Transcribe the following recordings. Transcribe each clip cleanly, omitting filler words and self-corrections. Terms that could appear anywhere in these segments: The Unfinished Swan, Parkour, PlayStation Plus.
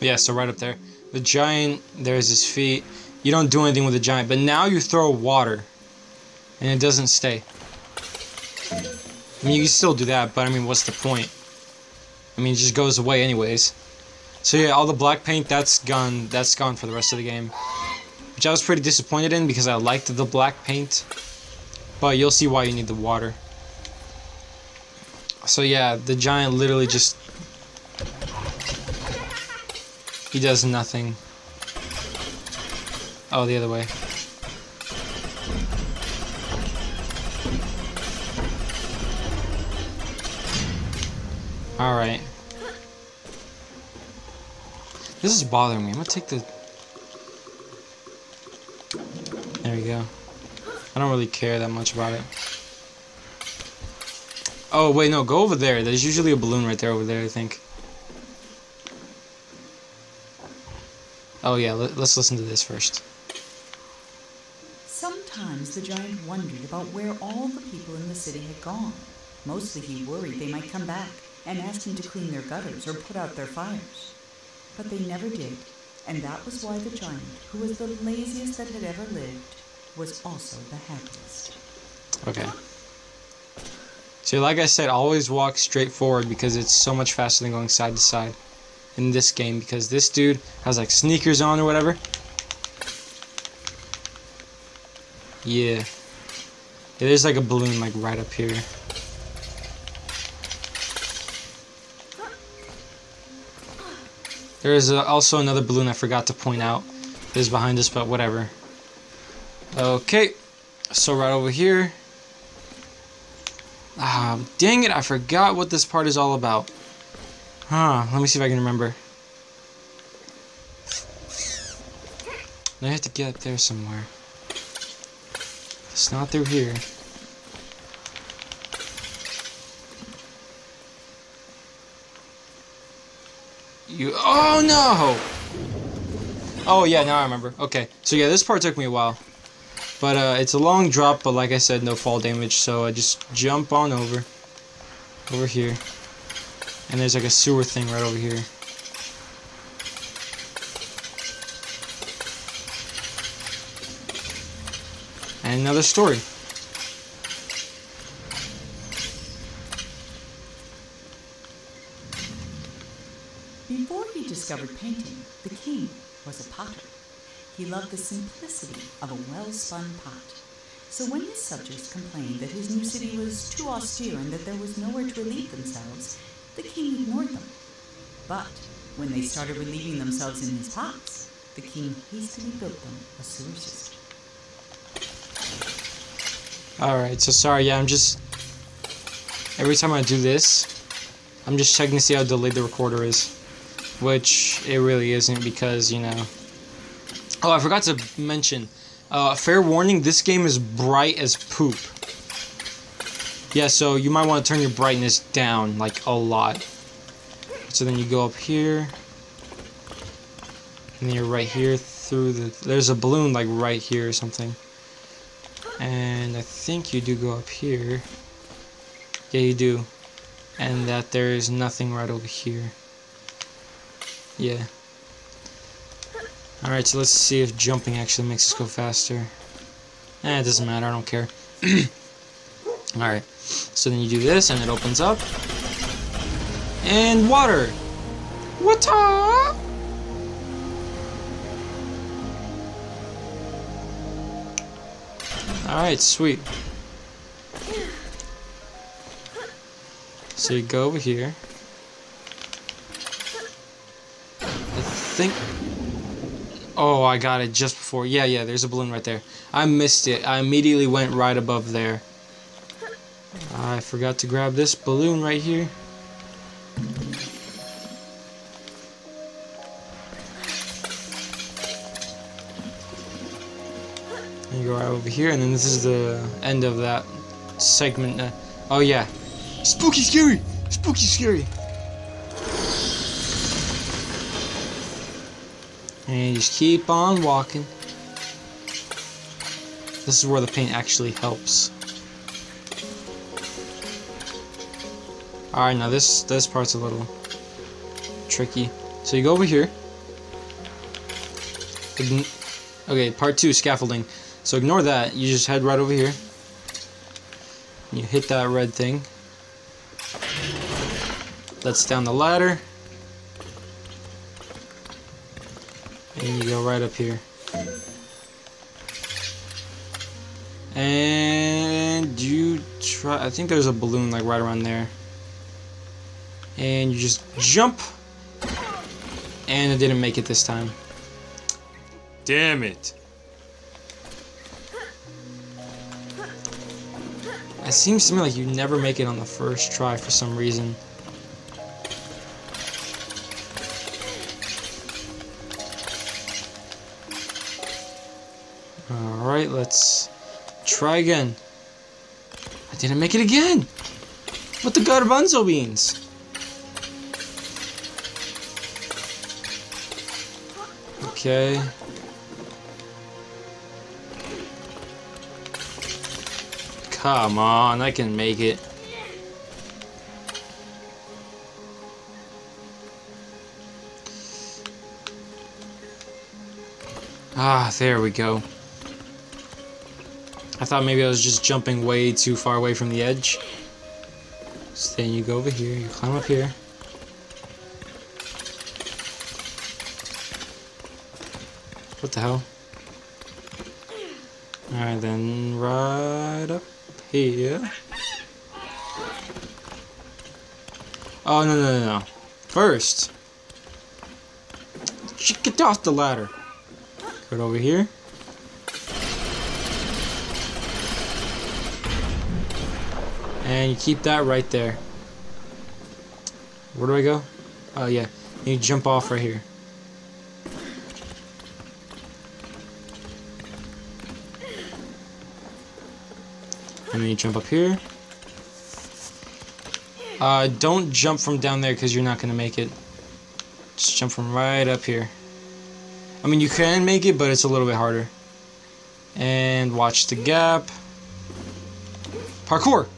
Yeah, so right up there. The giant, there's his feet. You don't do anything with the giant, but now you throw water and it doesn't stay. I mean, you can still do that, but I mean, what's the point? I mean, it just goes away anyways. So yeah, all the black paint, that's gone for the rest of the game. Which I was pretty disappointed in because I liked the black paint. But you'll see why you need the water. So yeah, the giant literally just... he does nothing. Oh, the other way. Alright. This is bothering me. I'm gonna take the... there we go. I don't really care that much about it. Oh, wait, no. Go over there. There's usually a balloon right there over there, I think. Oh, yeah. Let's listen to this first. Sometimes the giant wondered about where all the people in the city had gone. Mostly he worried they might come back and ask him to clean their gutters or put out their fires. But they never did, and that was why the giant, who was the laziest that had ever lived, was also the happiest. Okay. So like I said, always walk straight forward because it's so much faster than going side to side in this game, because this dude has like sneakers on or whatever. Yeah. Yeah, there's like a balloon like right up here. There is also another balloon I forgot to point out that is behind us, but whatever. Okay, so right over here. Ah, dang it, I forgot what this part is all about. Huh, let me see if I can remember. I have to get up there somewhere. It's not through here. You, oh no! Oh yeah, now I remember. Okay, so yeah, this part took me a while. But it's a long drop, but like I said, no fall damage, so I just jump on over here. And there's like a sewer thing right over here. And another story. Before he discovered painting, the king was a potter. He loved the simplicity of a well-spun pot. So when his subjects complained that his new city was too austere and that there was nowhere to relieve themselves, the king ignored them. But when they started relieving themselves in his pots, the king hastily built them a sewer system. Alright, so sorry, yeah, I'm just... every time I do this, I'm just checking to see how delayed the recorder is. Which, it really isn't because, you know... oh, I forgot to mention, fair warning, this game is bright as poop. Yeah, so you might want to turn your brightness down, like, a lot. So then you go up here. And you're right here through the... there's a balloon, like, right here or something. And I think you do go up here. Yeah, you do. And that there is nothing right over here. Yeah. Alright, so let's see if jumping actually makes us go faster. Eh, it doesn't matter, I don't care. Alright, so then you do this and it opens up. And water! Water! Alright, sweet. So you go over here. I think... oh, I got it just before. Yeah, yeah, there's a balloon right there. I missed it. I immediately went right above there. I forgot to grab this balloon right here. And you go right over here, and then this is the end of that segment. Oh, yeah. Spooky scary! Spooky scary! And you just keep on walking. This is where the paint actually helps. Alright, now this part's a little tricky. So you go over here, Okay, part two, scaffolding. So ignore that. You just head right over here. You hit that red thing. That's down the ladder. And you go right up here. And you try... I think there's a balloon like right around there. And you just jump. And it didn't make it this time. Damn it. It seems to me like you never make it on the first try for some reason. Alright, let's try again. I didn't make it again! What the garbanzo beans? Okay. Come on, I can make it. Ah, there we go. I thought maybe I was just jumping way too far away from the edge. So then you go over here, you climb up here. What the hell? Alright, then right up here. Oh, no, no, no, no. First, get off the ladder. Go over here. And you keep that right there. Where do I go? Oh, yeah. You jump off right here. And then you jump up here. Don't jump from down there because you're not going to make it. Just jump from right up here. I mean, you can make it, but it's a little bit harder. And watch the gap. Parkour!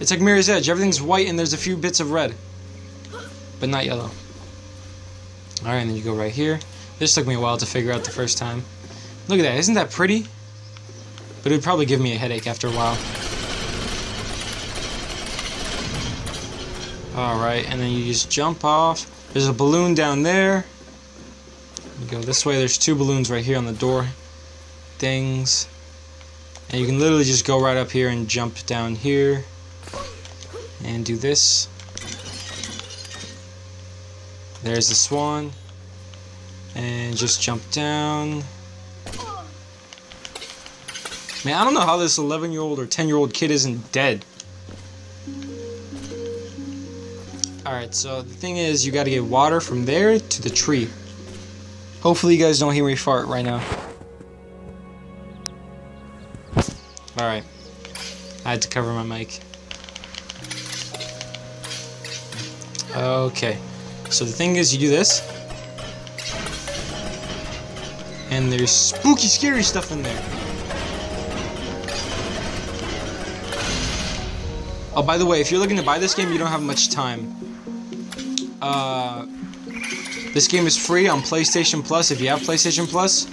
It's like Mirror's Edge. Everything's white and there's a few bits of red. But not yellow. Alright, and then you go right here. This took me a while to figure out the first time. Look at that. Isn't that pretty? But it would probably give me a headache after a while. Alright, and then you just jump off. There's a balloon down there. You go this way. There's two balloons right here on the door things. And you can literally just go right up here and jump down here. And do this. There's the swan. And just jump down. Man, I don't know how this 11-year-old or 10-year-old kid isn't dead. Alright, so the thing is, you gotta get water from there to the tree. Hopefully you guys don't hear me fart right now. Alright. I had to cover my mic. Okay. So the thing is, you do this. And there's spooky, scary stuff in there. Oh, by the way, if you're looking to buy this game, you don't have much time. This game is free on PlayStation Plus, if you have PlayStation Plus,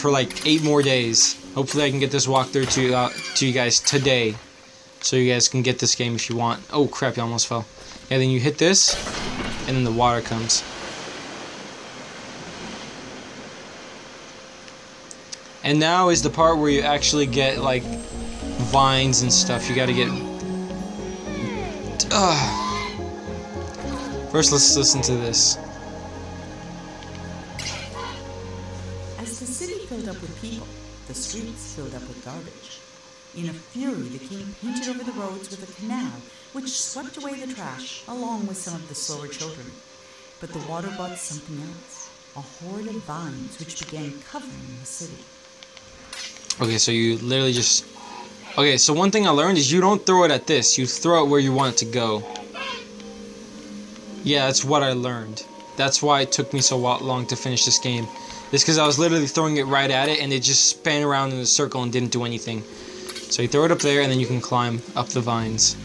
for like 8 more days. Hopefully I can get this walkthrough to you guys today, so you guys can get this game if you want. Oh, crap, you almost fell. Yeah, then you hit this, and then the water comes. And now is the part where you actually get, like... vines and stuff. You gotta get... First, let's listen to this. As the city filled up with people, the streets filled up with garbage. In a fury, the king painted over the roads with a canal, which swept away the trash, along with some of the slower children. But the water brought something else, a horde of vines which began covering the city. Okay, so you literally just... Okay, so one thing I learned is you don't throw it at this. You throw it where you want it to go. Yeah, that's what I learned. That's why it took me so long to finish this game. It's because I was literally throwing it right at it, and it just span around in a circle and didn't do anything. So you throw it up there, and then you can climb up the vines.